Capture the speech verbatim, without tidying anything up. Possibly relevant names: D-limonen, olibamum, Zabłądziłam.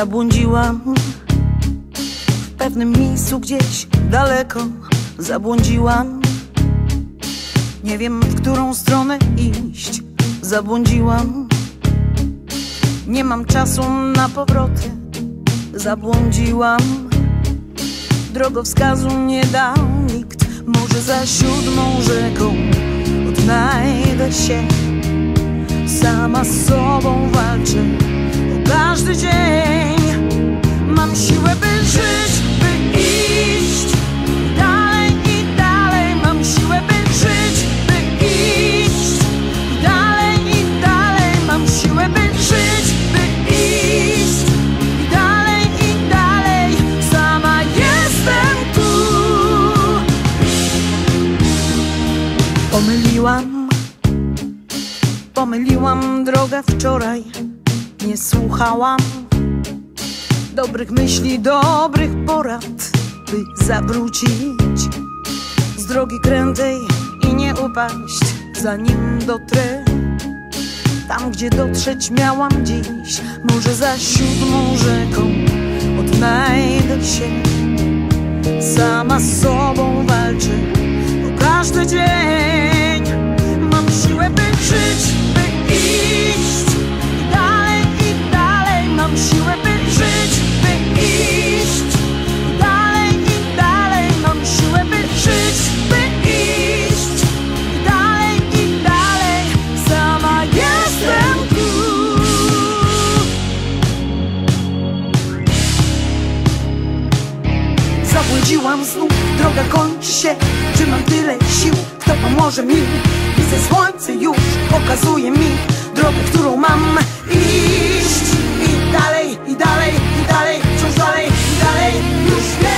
Zabłądziłam w pewnym miejscu gdzieś daleko. Zabłądziłam, nie wiem, w którą stronę iść. Zabłądziłam, nie mam czasu na powroty. Zabłądziłam, drogowskazu nie dał nikt. Może za siódmą rzeką odnajdę się. Sama z sobą walczę o każdy dzień. Mam siłę, by żyć, by iść dalej i dalej. Mam siłę, by żyć, by iść dalej i dalej. Mam siłę, by żyć, by iść dalej i dalej. Sama jestem tu. Pomyliłam Pomyliłam drogę wczoraj, nie słuchałam dobrych myśli, dobrych porad, by zawrócić z drogi krętej i nie upaść, zanim dotrę tam, gdzie dotrzeć miałam dziś. Może za siódmą rzeką odnajdę się. Sama z sobą walczę o każdy dzień. Mam siłę, by żyć. Zabłądziłam znów, droga kończy się. Czy mam tyle sił, kto pomoże mi? Widzę słońce już, pokazuje mi drogę, którą mam iść. I dalej, i dalej, i dalej, wciąż dalej, i dalej, już nie.